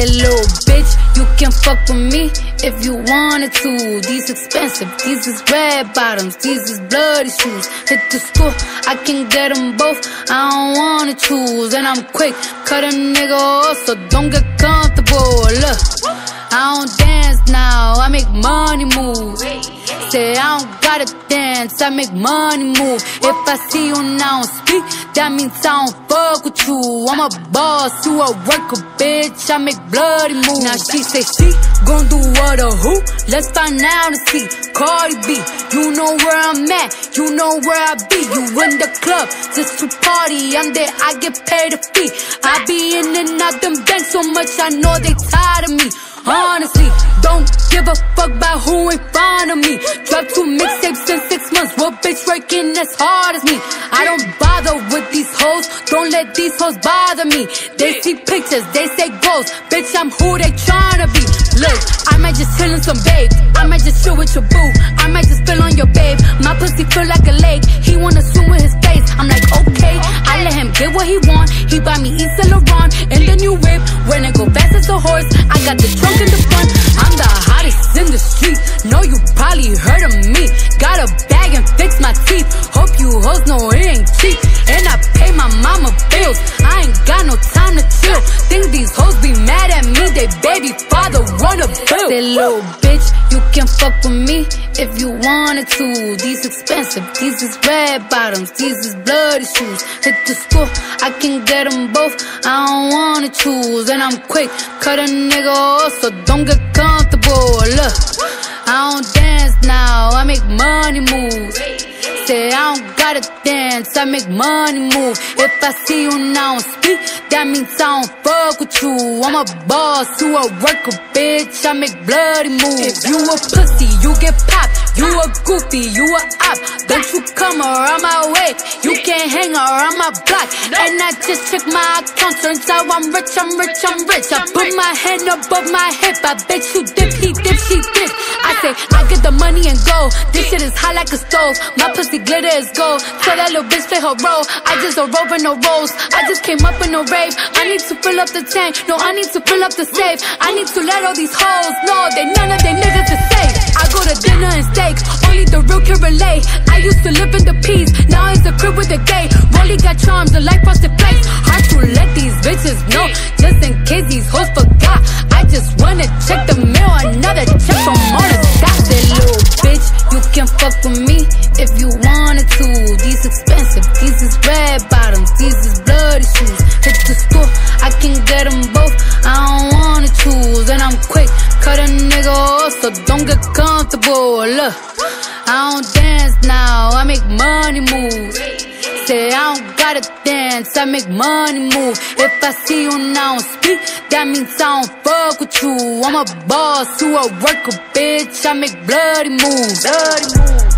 that little bitch. You can fuck with me if you wanted to. These expensive, these is red bottoms, these is bloody shoes. Hit the school, I can get them both, I don't wanna choose. And I'm quick, cut a nigga off, so don't get comfortable. Look, I don't dance now, I make money move. Say I don't gotta dance, I make money move. If I see you now speak, that means I don't fuck with you. I'm a boss, you a worker, bitch, I make bloody moves. Now she say she gon' do what or who? Let's find out and see. Cardi B, you know where I'm at, you know where I be. You in the club, just to party, I'm there, I get paid a fee. I be in and out them banks so much, I know they tired of me. Honestly, don't give a fuck about who ain't fond of me. Drop 2 mixtapes in 6 months. What bitch working as hard as me? I don't bother with these hoes, don't let these hoes bother me. They see pictures, they say goals. Bitch, I'm who they tryna be. Look, I might just chillin' some babe, I might just chill with your boo, I might just spill on your babe. My pussy feel like a lake, he wanna swim with his face. I'm like, okay, I let him get what he want. He buy me East Saint Laurent and the new whip. When I go fast as a horse, I got the trunk in the front. I'm the hottest in the street, know you probably heard of me. Got a bag and fix my teeth, hope you hoes know it ain't cheap. And I pay my mama bills, I ain't got no time to chill. Think these hoes be mad at me, they baby father wanna build. That little bitch, you can fuck with me if you wanted to. These expensive, these is red bottoms, these is bloody shoes. Hit the school, I can get them both, I don't wanna choose. And I'm quick, cut a nigga off, so don't get comfortable. Look, I don't dance now, I make money moves. Say I don't gotta dance, I make money move. If I see you now and speak, that means I don't fuck with you. I'm a boss, you a worker, bitch, I make bloody moves. If you a pussy, you get popped. You a goofy, you a op. Don't you come around my way, you can't hang around my block. And I just check my account, turns out I'm rich, I'm rich, I'm rich. I put my hand above my hip, I bet you dip, he dip, she dip. I say, I get the money and go. This shit is hot like a stove, my pussy glitter is gold. Tell that little bitch play her role, I just don't roll with no rolls. I just came up in a rave, I need to fill up the tank. No, I need to fill up the safe, I need to let all these hoes know that none of they niggas is safe. I go to dinner and steaks, only the real can relate. I used to live in the peace, now it's a crib with a gate. Rolly got charms, the life frosted flakes. Hard to let these bitches know, just in case these hoes forgot. I just wanna check the mail, another check from all the dots. That little bitch, you can fuck with me if you wanted to. These expensive, these is red bottoms, these is bloody shoes. Hit the school, I can get them both, I don't wanna choose. And I'm quick, cut a nigga off, so don't get comfortable. Look, I don't dance now, I make money moves. Say I don't gotta dance, I make money move. If I see you now and speak, that means I don't fuck with you. I'm a boss, you a worker, bitch, I make bloody moves.